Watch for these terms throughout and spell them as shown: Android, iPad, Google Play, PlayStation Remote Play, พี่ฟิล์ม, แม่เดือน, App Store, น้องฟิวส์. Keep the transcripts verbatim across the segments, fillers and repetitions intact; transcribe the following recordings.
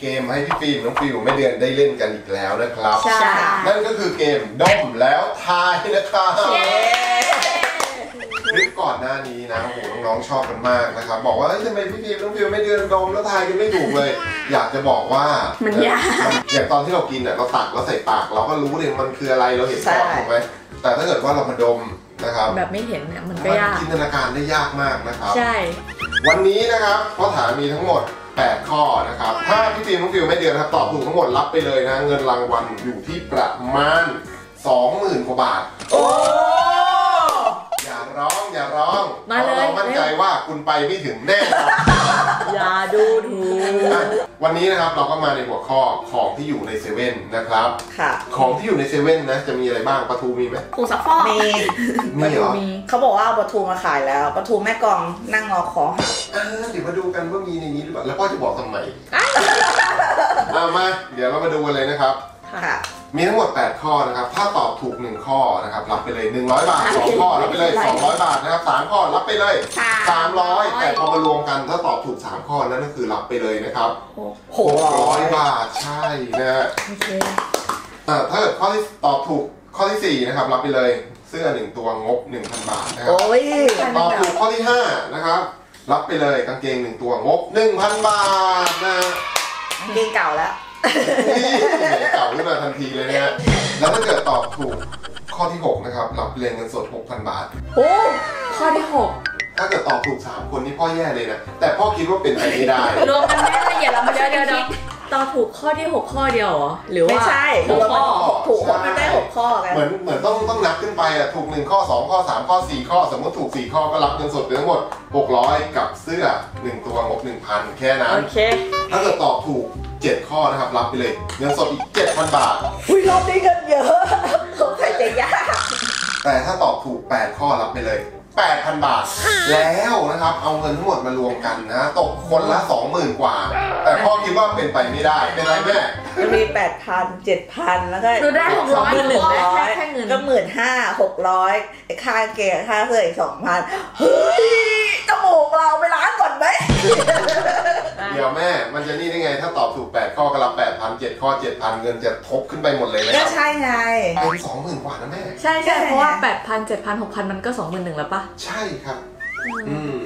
เกมให้พี่ฟิล์มน้องฟิวแม่เดือนได้เล่นกันอีกแล้วนะครับใช่นั่นก็คือเกมด้อมแล้วทายนะครับคลิปก่อนหน้านี้นะโอ้โหน้องๆชอบกันมากนะครับบอกว่าทำไมพี่ฟิล์มน้องฟิวแม่เดือนดมแล้วทายกันไม่ถูกเลยอยากจะบอกว่ามันยากอย่างตอนที่เรากินเนี่ยเราตักเราใส่ปากเราก็รู้เลยมันคืออะไรเราเห็นก่อนถูกไหมแต่ถ้าเกิดว่าเรามาดมนะครับแบบไม่เห็นเนี่ยมันก็ยากจินตนาการได้ยากมากนะครับใช่วันนี้นะครับข้อถามมีทั้งหมดแปดข้อนะครับถ้าพี่ฟิล์มน้องฟิวแม่เดือนนะครับตอบถูกทั้งหมดรับไปเลยนะเงินรางวัลอยู่ที่ประมาณ สองหมื่น กว่าบาทอย่าร้องอย่าร้องมาเลยเรามั่นใจว่าคุณไปไม่ถึงแน่นอนอย่าดูถูกวันนี้นะครับเราก็มาในหัวข้อของที่อยู่ในเซเว่นนะครับค่ะของที่อยู่ในเซเว่นนะจะมีอะไรบ้างปลาทูมีไหมปูซักฟอกมีมีเหรอเขาบอกว่าเอาปลาทูมาขายแล้วปลาทูแม่กองนั่งงอคออ่าเดี๋ยวมาดูกันว่ามีในนี้หรือเปล่าแล้วพ่อจะบอกทำไมเอามาเดี๋ยวเรามาดูกันเลยนะครับค่ะมีทั้งหมดแปดข้อนะครับถ้าตอบถูกหนึ่งข้อนะครับรับไปเลยหนึ่งร้อยบาทสองข้อรับไปเลยสองร้อยบาทนะครับสามข้อรับไปเลยสามร้อยแต่พอมารวมกันถ้าตอบถูกสามข้อนั่นก็คือรับไปเลยนะครับหกร้อยบาทใช่นะฮะถ้าเกิดข้อที่ตอบถูกข้อที่สี่นะครับรับไปเลยเสื้อหนึ่งตัวงบ หนึ่งพัน บาทนะครับตอบถูกข้อที่ห้านะครับรับไปเลยกางเกงหนึ่งตัวงบ หนึ่งพัน บาทนะกางเกงเก่าแล้วเก่าขึ้นมาทันทีเลยนะฮะแล้วถ้าเกิดตอบถูกข้อที่หกนะครับรับเรียนเงินสด หกพัน บาทโอ้ข้อที่หกถ้าเกิดตอบถูกสามคนนี่พ่อแย่เลยนะแต่พ่อคิดว่าเป็นไปไม่ได้รวมกันแน่ละเอียดแล้วมาเดี๋ยวๆตอบถูกข้อที่หกข้อเดียวเหรอหรือว่าไม่ใช่ข้อถูกมันได้หกข้อกันเหมือนเหมือนต้องต้องนับขึ้นไปอ่ะถูกหนึ่งข้อสองข้อสามข้อสี่ข้อสมมติถูกสี่ข้อก็รับเงินสดไปทั้งหมดหกร้อยกับเสื้อหนึ่งตัวงบ หนึ่งพัน แค่นั้นโอเคถ้าเกิดตอบถูกเจ็ดข้อนะครับรับไปเลยเงินสดอีก เจ็ดพัน บาทอุ้ยรับได้เงินเยอะสงสัยจะยากแต่ถ้าตอบถูกแปดข้อรับไปเลย แปดพัน บาทแล้วนะครับเอาเงินทั้งหมดมารวมกันนะตกคนละ สองหมื่น กว่าแต่พ่อคิดว่าเป็นไปไม่ได้เป็นไรแม่มี แปดพัน เจ็ดพัน แล้วก็ดูได้ สองหมื่น ได้แค่เงินก็ หนึ่งหมื่นห้าพัน หกร้อยค่าเกลือค่าเสื้ออีก สองพัน เฮ้ยจมูกเราไปล้างก่อนไหมเดี๋ยวแม่มันจะนี่ได้ไงถ้าตอบถูกแปดข้อก็รับ แปดพัน เจ็ดข้อ เจ็ดพัน เงินจะทบขึ้นไปหมดเลยนะก็ใช่ไงเป็นสองหมื่นกว่านะแม่ใช่ใช่เพราะว่า แปดพัน เจ็ดพัน หกพัน มันก็ สองหมื่นหนึ่งพัน แล้วปะใช่ครับอืม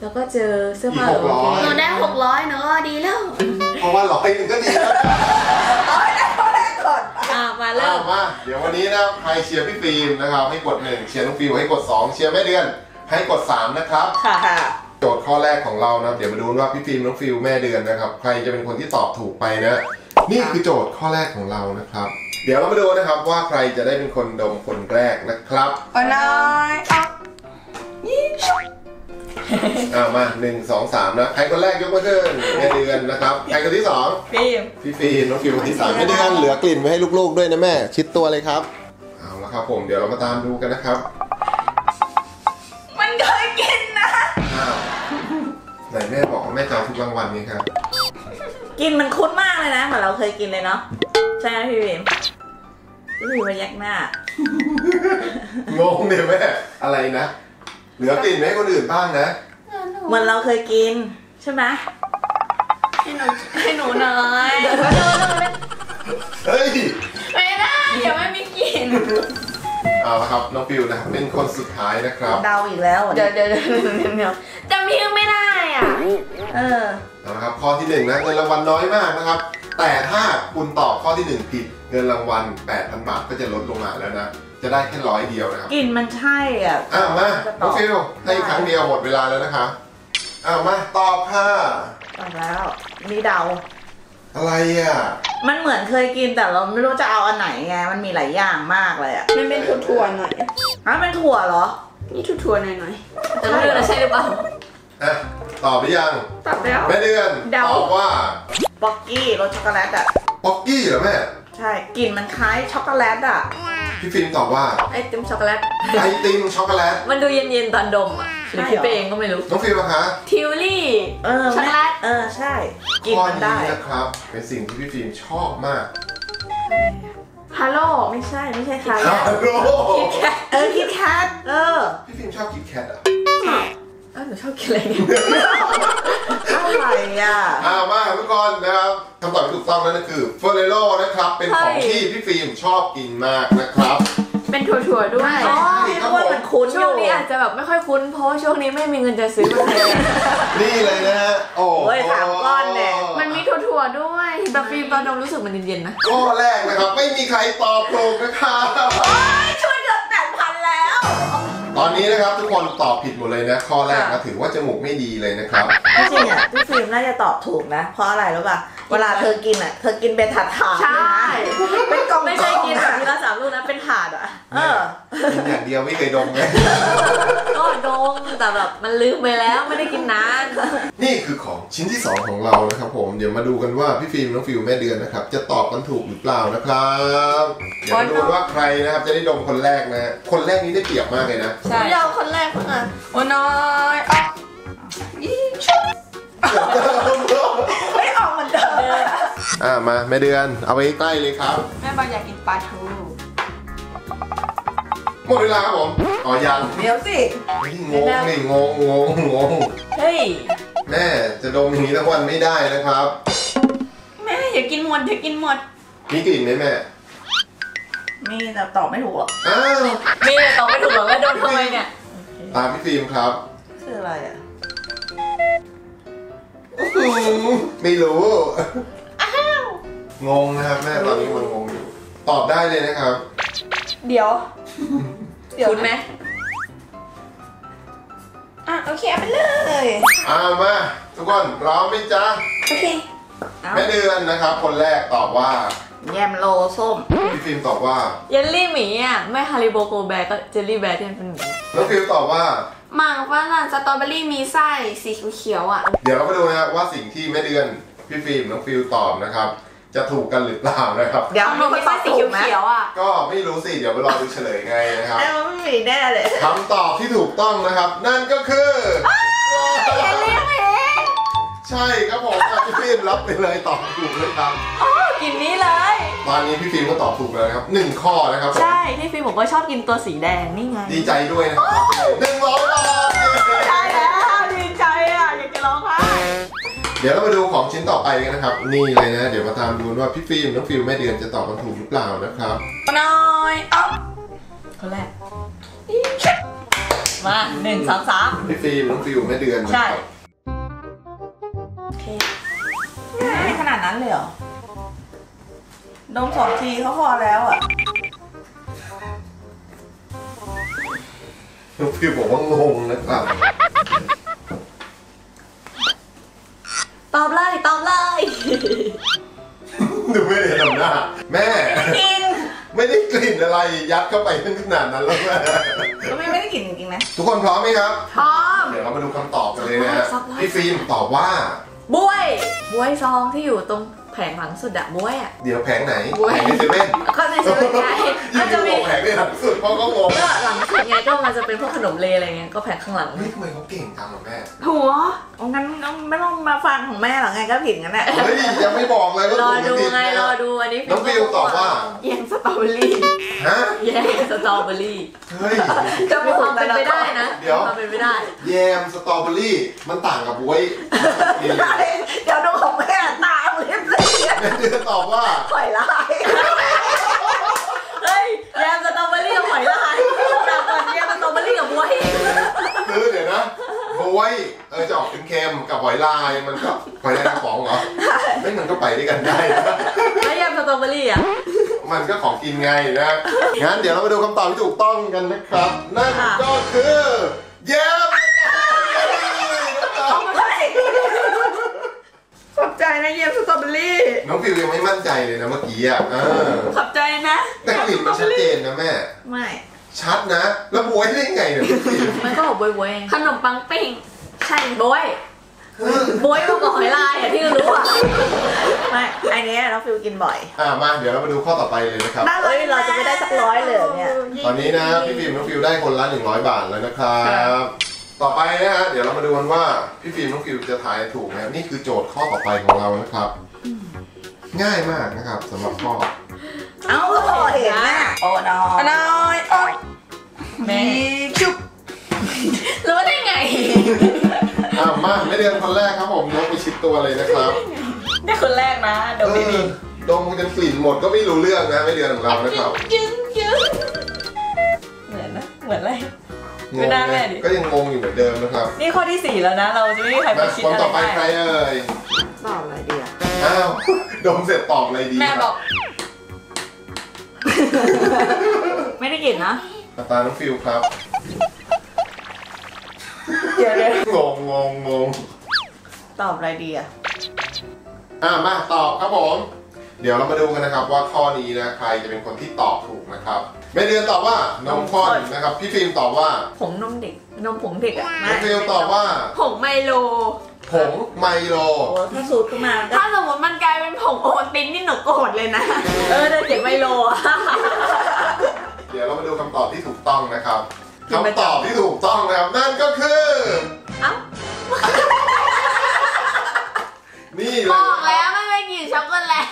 แล้วก็เจอเสื้อผ้าหกร้อยเราได้หกร้อยเนอะดีแล้วเพราะว่าร้อยหนึ่งก็ดีแล้วเอาได้พอได้ก่อนอ่ะมาเริ่มมาเดี๋ยววันนี้นะใครเชียร์พี่ฟิล์มนะครับให้กดหนึ่งเชียร์น้องฟิวให้กดสองเชียร์แม่เดือนให้กดสามนะครับค่ะโจทย์ข้อแรกของเรานะเดี๋ยวมาดูว่าพี่ฟิล์มน้องฟิวแม่เดือนนะครับใครจะเป็นคนที่ตอบถูกไปนะนี่คือโจทย์ข้อแรกของเรานะครับเดี๋ยวเรามาดูนะครับว่าใครจะได้เป็นคนดมคนแรกนะครับโอ้น้อยเอามาหนึ่งสองสามนะใครคนแรกยกมือขึ้นแม่เดือนนะครับใครคนที่สองฟิล์มพี่ฟิล์มน้องฟิวคนที่สามแม่เดือนเหลือกลิ่นไว้ให้ลูกๆด้วยนะแม่ชิดตัวเลยครับเอาละครับผมเดี๋ยวเรามาตามดูกันนะครับมันเคยกินนะไหนแม่บอกว่าแม่จำทุกรางวัลนี้ครับกินมันคุ้นมากเลยนะเหมือนเราเคยกินเลยเนาะใช่ไหมพี่ฟิล์มพี่ฟิล์มมันยักหน้างงเนี่ยแม่อะไรนะเหลือกลิ่นให้คนอื่นบ้างนะเหมือนเราเคยกินใช่ไหมให้หนูให้หนูหน่อยเฮ้ยไม่ได้เดี๋ยวไม่มีกลิ่นเอาละครับน้องฟิวนะเป็นคนสุดท้ายนะครับเดาอีกแล้วเดี๋ยวเดี๋ยวเดี๋ยวเดี๋ยวจำชื่อไม่ได้อ่ะเออเอาละครับข้อที่หนึ่งนะเงินรางวัลน้อยมากนะครับแต่ถ้าคุณตอบข้อที่หนึ่งผิดเงินรางวัล แปดพัน บาทก็จะลดลงมาแล้วนะจะได้แค่ร้อยเดียวนะครับกลิ่นมันใช่อ่ะอ้าวมาน้องฟิวให้ครั้งเดียวหมดเวลาแล้วนะคะอ้าวมาตอบค่ะตอบแล้วมีเดาอะไรอ่ะมันเหมือนเคยกินแต่เราไม่รู้จะเอาอันไหนไงมันมีหลายอย่างมากเลยอ่ะมันเป็นถั่วๆหน่อยอ่ะเป็นถั่วเหรอนี่ถั่วๆหน่อยๆแต่ไม่รู้จะใช่หรือเปล่าอ่ะตอบหรือยังตอบแล้วแม่เดือนตอบว่าป๊อกกี้รสช็อกโกแลตอ่ะป๊อกกี้เหรอแม่ใช่กลิ่นมันคล้ายช็อกโกแลตอ่ะพี่ฟิล์มตอบว่าไอติมช็อกโกแลตไอติมช็อกโกแลตมันดูเย็นๆตอนดมอ่ะหรือพี่เป้งก็ไม่รู้น้องฟิล์มนะคะทิวลี่เออช็อกโกแลตเออใช่กินมันได้นะครับเป็นสิ่งที่พี่ฟิล์มชอบมากฮาโลไม่ใช่ไม่ใช่ค่ะฮาโลคิดแคทเออคิดแคทเออพี่ฟิล์มชอบคิดแคทอ่ะเออหนูชอบกินอะไรเนี่ยอะไรอ่ะอ่ามาทุกคนนะครับค นั่นคือเฟอร์เรโร่นะครับเป็นของที่พี่ฟิล์มชอบกินมากนะครับเป็นถั่วๆด้วยพี่อ้วนมันคุ้นช่วงนี้อาจจะแบบไม่ค่อยคุ้นเพราะช่วงนี้ไม่มีเงินจะซื้อมันเลยนี่เลยนะฮะโอ้ยสามก้อนเนี่ยมันมีถั่วๆด้วยแบบฟิล์มตอนนมรู้สึกมันเย็นๆนะข้อแรกนะครับไม่มีใครตอบถูกนะครับช่วยเหลือแปดพันแล้วตอนนี้นะครับทุกคนตอบผิดหมดเลยนะข้อแรกนะถือว่าจมูกไม่ดีเลยนะครับจริงอ่ะพี่ฟิล์มน่าจะตอบถูกนะเพราะอะไรรู้ป่ะเวลาเธอกินอ่ะเธอกินเป็นถาดถาดใช่เป็นกล่องไม่ใช่กินแบบทีละสามลูกนะเป็นถาดอ่ะเออกินอย่างเดียวไม่เคยดมเลยก็ดมแต่แบบมันลืมไปแล้วไม่ได้กินนานนี่คือของชิ้นที่สองของเรานะครับผมเดี๋ยวมาดูกันว่าพี่ฟิล์มน้องฟิวแม่เดือนนะครับจะตอบกันถูกหรือเปล่านะครับเดี๋ยวดูว่าใครนะครับจะได้ดมคนแรกนะคนแรกนี้ได้เปรียบมากเลยนะใช่เราคนแรกเพิ่งอ่ะโอ้น้อยออกยี่ชุบไม่ออกเหมือนเดิมอ่ะมาแม่เดือนเอาไว้ใกล้เลยครับแม่บางอยากกินปลาทูหมดเวลาครับผมอ๋อยังเดี๋ยวสิงงนี่งงงงงงเฮ้ยแม่จะดมอย่างนี้ทั้งวันไม่ได้นะครับแม่อย่ากินหมดอย่ากินหมดมีกลิ่นไหมแม่มีแต่ตอบไม่ถูกหรอกอ้าวมีแต่ตอบไม่ถูกหรอกแล้วโดนทำไมเนี่ยตามพี่ฟิล์มครับคืออะไรอ่ะไม่รู้อ้าวงงนะครับแม่ตอนนี้มันงงอยู่ตอบได้เลยนะครับเดี๋ยวคุณไหมอ่ะโอเคเอาไปเลยอ่ามาทุกคนพร้อมไหมจ๊ะโอเคแม่เดือนนะครับคนแรกตอบว่าแยมโลส้มพี่ฟิล์มตอบว่าเยลลี่หมีอ่ะไม่ฮาริโบโกแบร์ก็เจลลี่แบร์ที่มันเป็นหมีแล้วฟิล์มตอบว่ามังว่าร้านสตรอเบอรี่มีไส้สีเขียวอ่ะเดี๋ยวเราไปดูนะครับว่าสิ่งที่แม่เดือนพี่ฟิล์มน้องฟิลตอบนะครับจะถูกกันหรือเปล่านะครับเดี๋ยวมันไม่ใช่สีเขียวอ่ะก็ไม่รู้สิเดี๋ยวไปรอดูเฉลยไงนะครับแล้วมันไม่ได้เลยคำตอบที่ถูกต้องนะครับนั่นก็คือเยลลี่หมีใช่ครับผมพี่ฟิล์มรับไปเลยตอบถูกเลยครับอ๋อกินนี้เลยตอนนี้พี่ฟิล์มก็ตอบถูกแล้วครับหนึ่งข้อนะครับใช่พี่ฟิล์มบอกว่าชอบกินตัวสีแดงนี่ไงดีใจด้วยนะครับหนึ่งร้อยบาทใช่แล้วดีใจอ่ะอยากจะร้องไห้เดี๋ยวเรามาดูของชิ้นต่อไปกันนะครับนี่เลยนะเดี๋ยวมาตามดูว่าพี่ฟิล์มน้องฟิล์มแม่เดือนจะตอบถูกหรือเปล่านะครับน้อยอ๊อฟคนแรกมาหนึ่งสามสามพี่ฟิล์มน้องฟิล์มแม่เดือนใช่ขนาดนั้นเลยเหรอดมสองทีเขาพอแล้วอ่ะน้องฟิวบอกว่างงนะครับตอบเลยตอบเลยดูไม่ได้ทำหน้าแม่ไม่ได้กลิ่นอะไรยัดเข้าไปตั้งขนาดนั้นแล้วแม่ก็ไม่ได้กลิ่นจริงๆนะทุกคนพร้อมไหมครับพร้อมเดี๋ยวเรามาดูคำตอบกันเลยนะพี่ฟิล์มตอบว่าบ้วยบ้วยซองที่อยู่ตรงแผงหลังสุดอะบ้วยอะเดี๋ยวแผงไหนแผงในเซเว่นก็ในเซเว่นไงมันจะมีแผงในหลังสุดเพราะก็งงก็หลังสุดไงก็มันจะเป็นพวกขนมเลอะไรเงี้ยก็แผงข้างหลังนี่ทำไมเขาเก่งจังหรอแม่หัวงั้นไม่ต้องมาฟังของแม่หรอไงก็ผิดงั้นแหละเฮ้ยยังไม่บอกเลยรอดูไงรอดูอันนี้น้องฟิวตอบว่าแยมสตรอเบอรี่ฮะแยมสตรอเบอรี่เฮ้ยจะมีความเป็นไปได้นะเดี๋ยวความเป็นไปได้แยมสตรอเบอรี่มันต่างกับบ้วยเดี๋ยวดูของแม่ตามเล็บเลยเดือนตอบว่าหอยลายเฮ้ยแยมสตรอเบอรี่กับหอยลายต่างกันแยมสตรอเบอรี่กับบ๊วยคือเดี๋ยวนะบ๊วยเออจะออกเค็มๆกับหอยลายมันก็หอยลายน้ำฟองเหรอไม่มันก็ไปด้วยกันได้นะแล้วแยมสตรอเบอรี่อ่ะมันก็ของกินไงนะงั้นเดี๋ยวเรามาดูคำตอบที่ถูกต้องกันนะครับนั่นก็คือแยมขอบใจนะเยี่ยมสตรอเบอรี่น้องฟิวยังไม่มั่นใจเลยนะเมื่อกี้อ่ะขอบใจนะแต่กลิ่นมันชัดเจนนะแม่ไม่ชัดนะแล้วบ๊วยได้ไงเนี่ยมันก็บอกบ๊วยบ๊วยขนมปังปิ้งใช่บ๊วยบ๊วยมันก็หอยลายอ่ะที่รู้อ่ะไม่อันนี้น้องฟิวกินบ่อยอ่ะมาเดี๋ยวเรามาดูข้อต่อไปเลยนะครับได้เลยเราจะไม่ได้สักร้อยเลยเนี่ยตอนนี้นะพี่ฟิวน้องฟิวได้คนละหนึ่งร้อยบาทแล้วนะครับต่อไปนะฮะเดี๋ยวเรามาดูกันว่าพี่ฟิล์มน้องฟิวจะทายถูกไหมนี่คือโจทย์ข้อต่อไปของเรานะครับง่ายมากนะครับสำหรับข้อเอาเห็นนะโอ้นอยนอยโอ้แม่จุ๊บรู้ได้ไงอ้าวมาไม่เดือนคนแรกครับผมน้องไปชิดตัวเลยนะครับได้คนแรกนะเดี๋ยวดี ดมกันกลิ่นหมดก็ไม่รู้เรื่องนะไม่เดือนของเรานะเขาเหมือนนะเหมือนอะไรไม่ได้เลยก็ยังงงอยู่เหมือนเดิมนะครับนี่ข้อที่สี่แล้วนะเราจะไม่มีใครมาคิดอะไรคนต่อไปใครเอ่ยตอบอะไรดีอ่ะอ้าวดมเสร็จตอบอะไรดีแม่บอกไม่ได้กลิ่นนะตาน้องฟิวครับเดี๋ยวเลยงงงงงงตอบอะไรดีอ่ะอ่ะมาตอบครับผมเดี๋ยวเรามาดูกันนะครับว่าข้อนี้นะใครจะเป็นคนที่ตอบถูกนะครับแม่เดือนตอบว่านมข้นนะครับพี่ฟิล์มตอบว่าผงนมเด็กนมผงเด็กอ่ะแม่ฟิล์มตอบว่าผงไมโลผงไมโลถ้าสูตรขึ้นมาถ้าสมมติมันกลายเป็นผงโอวัลตินนี่หนูโกรธเลยนะเออเด็กไมโลเดี๋ยวเรามาดูคำตอบที่ถูกต้องนะครับคำตอบที่ถูกต้องนะครับนั่นก็คืออ้าวนี่บอกแล้วไม่ไปกินช็อกโกแลต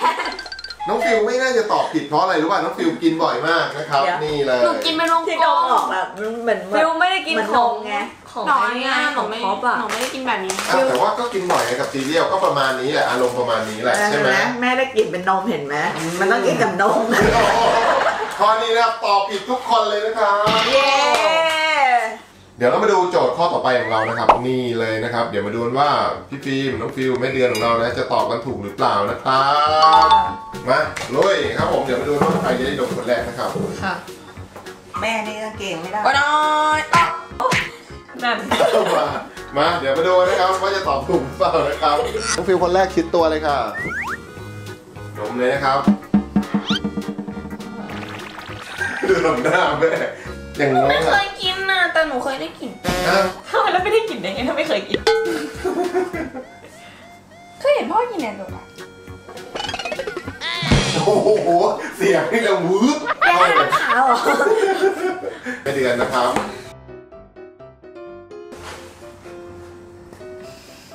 น้องฟิวไม่น่าจะตอบผิดเพราะอะไรรู้ป่ะน้องฟิวกินบ่อยมากนะครับนี่เลยหนูกินเป็นวงกลมแบบเหมือนฟิวไม่ได้กินนมไงของง่ายของท็อปอะหนูไม่ได้กินแบบนี้แต่ว่าก็กินบ่อยกับซีเรียลก็ประมาณนี้แหละอารมณ์ประมาณนี้แหละใช่ไหมแม่ได้กินเป็นนมเห็นไหมมันต้องกินกับนมข้อนี้นะครับตอบผิดทุกคนเลยนะครับเดี๋ยวเรามาดูโจทย์ข้อต่อไปของเรานะครับนี่เลยนะครับเดี๋ยวมาดูว่าพี่ฟิล์มน้องฟิวแม่เดือนของเรานะจะตอบกันถูกหรือเปล่านะครับมาลุยครับผมเดี๋ยวมาดูว่าใครจะได้ดมคนแรกนะครับค่ะแม่นี่เก่งไม่ได้ก็น้อยนั่นมามาเดี๋ยวมาดูนะครับว่าจะตอบถูกเปล่านะครับน้องฟิวคนแรกคิดตัวเลยค่ะดมเลยนะครับดูหลังหน้าแม่อย่างน้อยไม่เคยกินนะแต่หนูเคยได้กินทำไมแล้วไม่ได้กินได้ไงถ้าไม่เคยกินเคยเห็นพ่อกินแหนมอ่ะโอ้โหเสียงนี่เราวืบไปเดือนนะครับ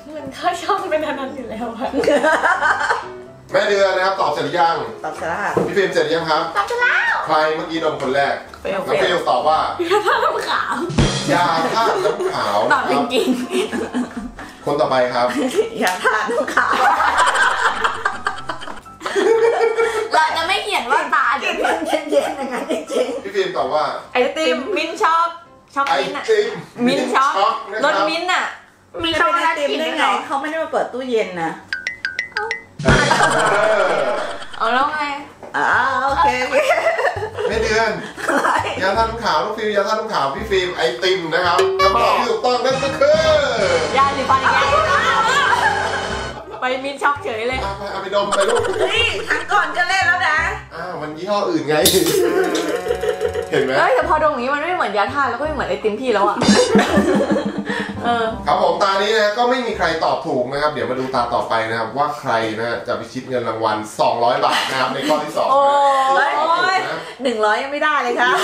เหมือนข้าชอบเป็นนั้นอยู่แล้วอะแม่เดือนนะครับตอบเสร็จหรือยังตอบเสร็จแล้วพี่ฟิล์มเสร็จหรือยังครับตอบเสร็จแล้วใครเมื่อกี้ดมคนแรกแล้วเฟลตอบว่ายาธาตุน้ำขาว ยาธาตุน้ำขาวตอบจริงๆคนต่อไปครับยาธาตุน้ำขาวเราจะไม่เห็นว่าตาเย็นเย็นอย่างนั้นจริงๆพี่ฟิล์มตอบว่าไอติมมิ้นช็อกช็อกมิ้นอะมิ้นช็อกรสมิ้นอะมิ้นช็อกไอติมได้ไงเขาไม่ได้มาเปิดตู้เย็นนะเอาแล้วไงอ๋อโอเคไม่เดือนยาทาน้ำขาวน้องฟิล์มยาทาน้ำขาวพี่ฟิล์มไอติมนะครับคำตอบที่ถูกต้องนั่นก็คือยาสีฟันแก้ไปมินช็อกเฉยเลยเอาไปดมไปลูกนี่ทักก่อนจะเล่นแล้วนะอ้าวมันยี่ห้ออื่นไงเห็นไหมเอ้ยแต่พอดมอย่างนี้มันไม่เหมือนยาทาแล้วก็ไม่เหมือนไอติมพี่แล้วอ่ะครับผมตานี้นะก็ไม่มีใครตอบถูกนะครับเดี๋ยวมาดูตาต่อไปนะครับว่าใครนะจะพิชิตเงินรางวัลสองร้อยบาทนะครับในข้อที่สองโอ้ยหนึ่งร้อยยังไม่ได้เลยครับ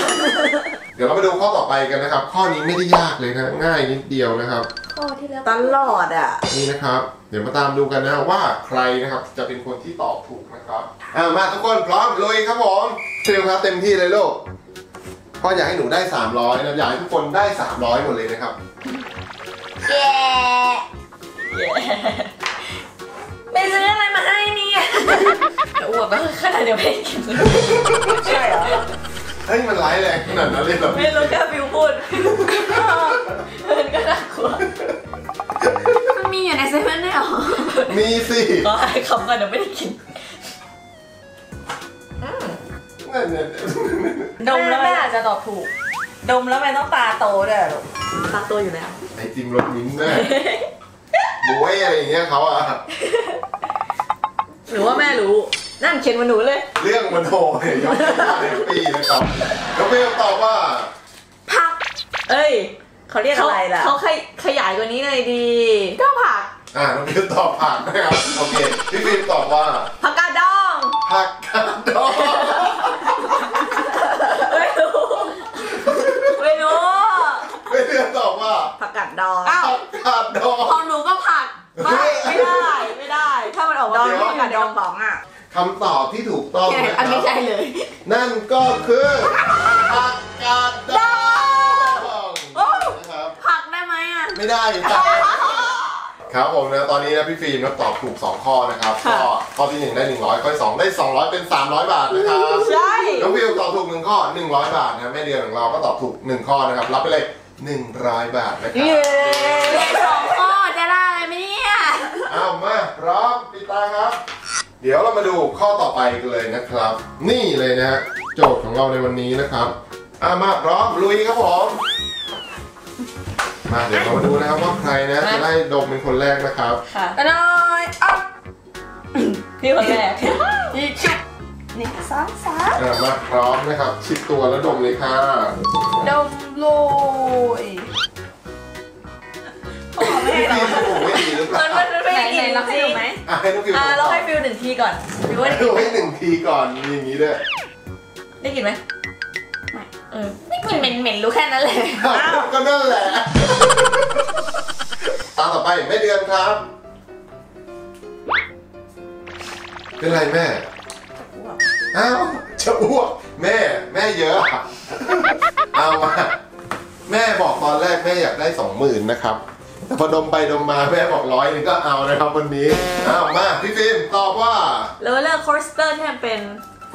เดี๋ยวเราไปดูข้อต่อไปกันนะครับข้อนี้ไม่ได้ยากเลยนะง่ายนิดเดียวนะครับข้อที่แล้วตลอดอ่ะนี่นะครับเดี๋ยวมาตามดูกันนะว่าใครนะครับจะเป็นคนที่ตอบถูกนะครับอ่ามาทุกคนพร้อมเลยครับผมเตรียมครับเต็มที่เลยลูกพ่ออยากให้หนูได้สามร้อยนะอยากให้ทุกคนได้สามร้อยหมดเลยนะครับเย้ไปซื้ออะไรมาให้เนี่ยแต่อ้วกก็ขนาดเดียวไม่กินใช่เหรอเฮ้ยมันร้ายแรงขนาดนั้นเลยเหรอไม่รู้กล้าฟิวพูดมันก็น่ากลัวมันมีอยู่ในเซเว่นได้หรอมีสิก็ไอ้คำกันเดี๋ยวไม่ได้กินดมแล้วแม่อาจจะตอบถูกดมแล้วแม่ต้องตาโตด้วยหรอตาโตอยู่แล้วไอติมรสมิ้นท์ด้วยบุ้ยอะไรอย่างเงี้ยเขาอะหรือว่าแม่รู้นั่นเขียนมาหนูเลยเรื่องมันโหยย้อนปีนะครับแล้วพี่ตอบว่าผักเอ้ยเขาเรียกอะไรล่ะเขาขยายกว่านี้เลยดีก็ผักอ่าน้องพี่ตอบผักนะครับโอเคพี่ฟิล์มตอบว่าผักกาดดองผักกาดดองไม่รู้ไม่รู้ไม่เลือกตอบว่าผักกาดดองผักกาดดองของหนูก็ผักไม่ไม่ได้ไม่ได้ถ้ามันออกมาเป็นผักกาดดองสองอ่ะคำตอบที่ถูกต้องนะครับอันนี้ใช่เลยนั่นก็คือผักกาดดองผักได้ไหมอ่ะไม่ได้ ครับผมนะตอนนี้นะพี่ฟิล์มตอบถูกสองข้อนะครับก็ข้อที่หนึ่งได้หนึ่งร้อยข้อที่สองได้สองร้อยเป็นสามร้อยบาทนะครับใช่น้องวิวตอบถูกหนึ่งข้อหนึ่งร้อยบาทนะแม่เดือนของเราก็ตอบถูกหนึ่งข้อนะครับรับไปเลยหนึ่งร้อยบาทนะครับเย้สองข้อจะได้อะไรไหมเนี่ยอ้าวมาพร้อมปิดตาครับเดี๋ยวเรามาดูข้อต่อไปกันเลยนะครับนี่เลยนะฮะโจทย์ของเราในวันนี้นะครับอ่ะมาพร้อมลุยครับผมมาเดี๋ยวเรามาดูนะครับว่าใครนะจะได้ดมเป็นคนแรกนะครับค่ะตะนอยอ๊อบพี่คนแรกนี่ชิบนี่สามสามมาพร้อมนะครับชิดตัวแล้วดมเลยค่ะดมโรยไม่ดีไม่ดีหรือเปล่าไหนไหนเราให้ดูไหมอ่ะให้ฟิวอ่ะเราให้ฟิวหนึ่งทีก่อนฟิวให้หนึ่งทีก่อนอย่างนี้ด้วยได้กินไหมไม่กินเหม็นเหม็นรู้แค่นั้นเลยก็นั่นแหละตามต่อไปแม่เดือนครับเป็นไรแม่อ้าวจะอ้วกแม่แม่เยอะเอามาแม่บอกตอนแรกแม่อยากได้สองหมื่นนะครับแต่พอดมไปดมมาแม่บอกร้อยนึงก็เอานะครับวันนี้เอามาพี่ฟิล์มตอบว่าโรลเลอร์โคสเตอร์ที่มันเป็น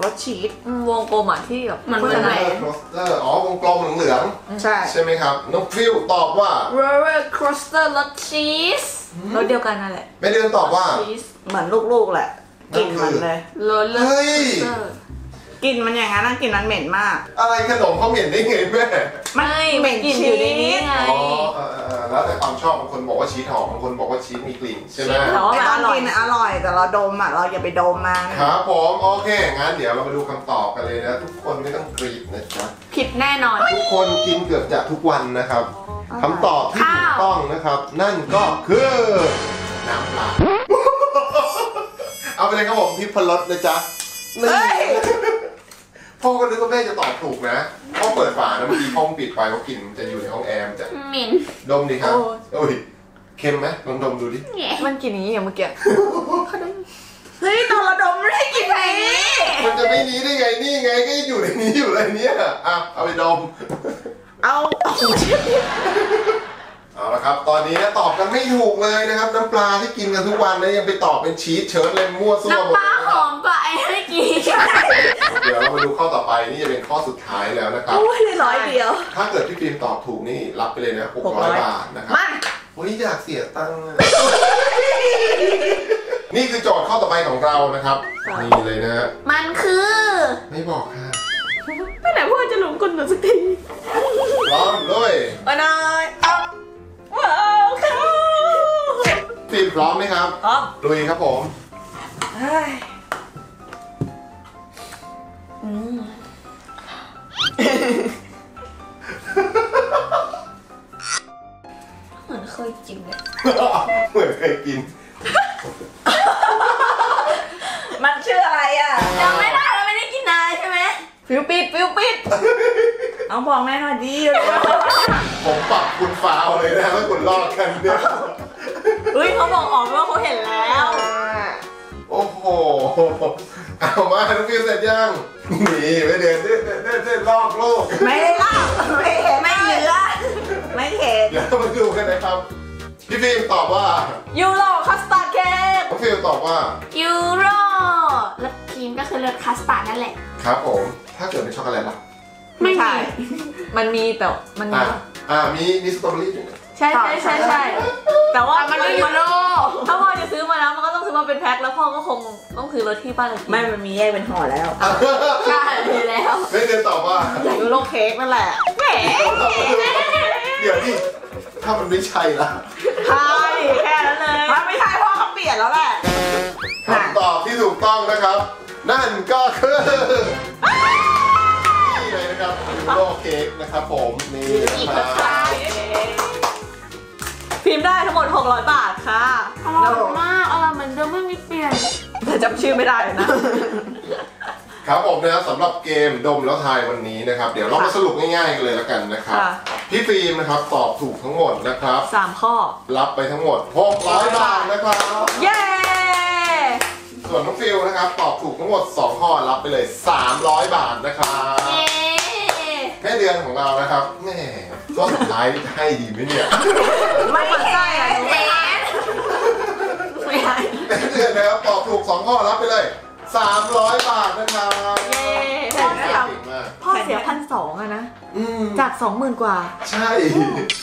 รถชีสวงกลมอ่ะที่แบบมันเป็นอะไรโรสเตอร์อ๋อวงกลมเหลืองๆใช่ใช่ไหมครับน้องฟิวตอบว่าโรลเลอร์โคสเตอร์รสชีสรสเดียวกันนั่นแหละแม่เดือนตอบว่าเหมือนลูกๆแหละกินมันเลยโรลเลอร์กินมันอย่างนั้นกินมันเหม็นมากอะไรขนมเขาเหม็นได้ไงแม่ไม่เหม็นกินอยู่ในนี้ไงแล้วแต่ความชอบบางคนบอกว่าชีสหอมบางคนบอกว่าชีสมีกลิ่นใช่ไหมแต่ว่าอร่อยอร่อยแต่เราดมอ่ะเราอย่าไปดมมันครับผมโอเคงั้นเดี๋ยวเรามาดูคำตอบกันเลยนะทุกคนไม่ต้องกรีดนะจ๊ะผิดแน่นอนทุกคนกินเกือบจะทุกวันนะครับคำตอบที่ถูกต้องนะครับนั่นก็คือน้ำปลาเอาไปเลยครับผมทิพรสนะจ๊ะพ่อก็นึกว่าแม่จะตอบถูกนะพ่อเปิดฝาแล้วเมื่อกี้พ่อปิดไฟเขากลิ่นจะอยู่ในห้องแอร์จะเหม็นดมดิครับโอ้ยเค็มไหมลองดมดูดิมันกลิ่นนี้อย่างเมื่อกี้เฮ้ยตอนเราดมไม่ได้กลิ่นไหนมันจะไม่นี้ได้ไงนี่ไงก็อยู่ในนี้อยู่เลยเนี่ยอ่ะเอาไปดมเอาเอาละครับตอนนี้ตอบกันไม่ถูกเลยนะครับน้ำปลาที่กินกันทุกวันแล้วยังไปตอบเป็นชีสเชิญเลยมั่วซั่วน้ำปลาหอมกว่าไอ้เมื่อกี้เดี๋ยวเรามาดูข้อต่อไปนี่จะเป็นข้อสุดท้ายแล้วนะครับโอ้ยร้อยเดียวถ้าเกิดพี่ฟิล์มตอบถูกนี่รับไปเลยนะหกร้อยบาทนะครับวันนี้อยากเสียตังค์นี่คือโจทย์ข้อต่อไปของเรานะครับนี่เลยนะมันคือไม่บอกค่ะไม่ไหนพวกจะหลงกลหนูสักทีพร้อมเลยมาหน่อยเอาว้าวค่ะฟิล์มพร้อมไหมครับพร้อมลุยครับผมเหมือนเคยกินเลยเหมือนเคยกินมันชื่ออะไรอ่ะจำไม่ได้เราไม่ได้กินนานใช่ไหมฟิวปิดฟิวปิดเอาบอกแม่หน่อยดีผมปักคุณฟาวเลยนะถ้าคุณลอกกันเนี่ยเฮ้ยเขาบอกออกว่าเขาเห็นแล้วโอ้โหเอามาน้องฟิวเสร็จยังนี่ไม่เดินเดินเดินลอกโลกไม่ได้ลอกไม่เห็นไม่เหลือไม่เห็นเดี๋ยวมาดูกันนะครับพี่ฟิวตอบว่ายูโรคัสตาร์ดเค้กน้องฟิวตอบว่ายูโรและทีมก็คือเลือดคัสตาร์ดนั่นแหละครับผมถ้าเกิดเป็นช็อกโกแลตล่ะไม่ใช่มันมีแต่มันมีอ่ามีมีสตรอเบอรี่ด้วยใช่ใช่ใช่ใช่แต่ว่ามันไม่ยูโรถ้าพ่อจะซื้อมาแล้วมันก็ต้องซื้อมาเป็นแพ็คแล้วพ่อก็คงต้องซื้อรถที่บ้านไม่มันมีแยกเป็นห่อแล้วใช่มีแล้วไม่เดินตอบว่ายูโรเค้กนั่นแหละแหมเดี๋ยวนี่ถ้ามันไม่ใช่ล่ะใช่แค่นั้นเลยมันไม่ใช่พ่อเขาเปลี่ยนแล้วแหละคำตอบที่ถูกต้องนะครับนั่นก็คือนี่เลยนะครับยูโรเค้กนะครับผมนี่นะครับพิมพ์ได้ทั้งหมดหกร้อยบาทค่ะอร่อยมากอร่อยเหมือนเดิมไม่มีเปลี่ยนแต่จำชื่อไม่ได้นะครับผมนะสำหรับเกมดมแล้วทายวันนี้นะครับเดี๋ยวเรามาสรุปง่ายๆกันเลยละกันนะครับพี่ฟิล์มนะครับตอบถูกทั้งหมดนะครับสามข้อรับไปทั้งหมดหกร้อยบาทนะครับเย้ส่วนน้องฟิวนะครับตอบถูกทั้งหมดสองข้อรับไปเลยสามร้อยบาทนะครับแม่เดือนของเรานะครับแม่ก็สุดท้ายให้ดีไหมเนี่ยไม่ใช่ไม่ใช่ ไม่ได้เต็มเดือนนะครับตอบถูกสองข้อรับไปเลยสามร้อยบาทนะครับเย้พ่อเสียพ่อเสียพันสองอะนะจากสองหมื่นกว่าใช่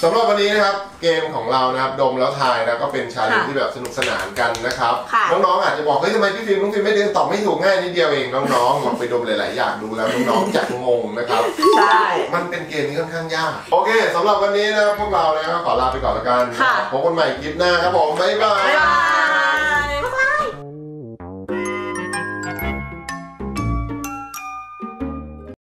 สำหรับวันนี้นะครับเกมของเรานะครับดมแล้วทายนะก็เป็นชาเลนจ์ที่แบบสนุกสนานกันนะครับน้องๆอาจจะบอกเฮ้ยทำไมพี่ฟิล์มน้องฟิล์มไม่เดินตอบไม่ถูกง่ายนิดเดียวเองน้องๆลองไปดมหลายๆอย่างดูแล้วน้องๆจะงงนะครับใช่มันเป็นเกมที่ค่อนข้างยากโอเคสำหรับวันนี้นะพวกเรานะครับขอลาไปก่อนแล้วกันพบกันใหม่คลิปหน้าครับผมบ๊ายบาย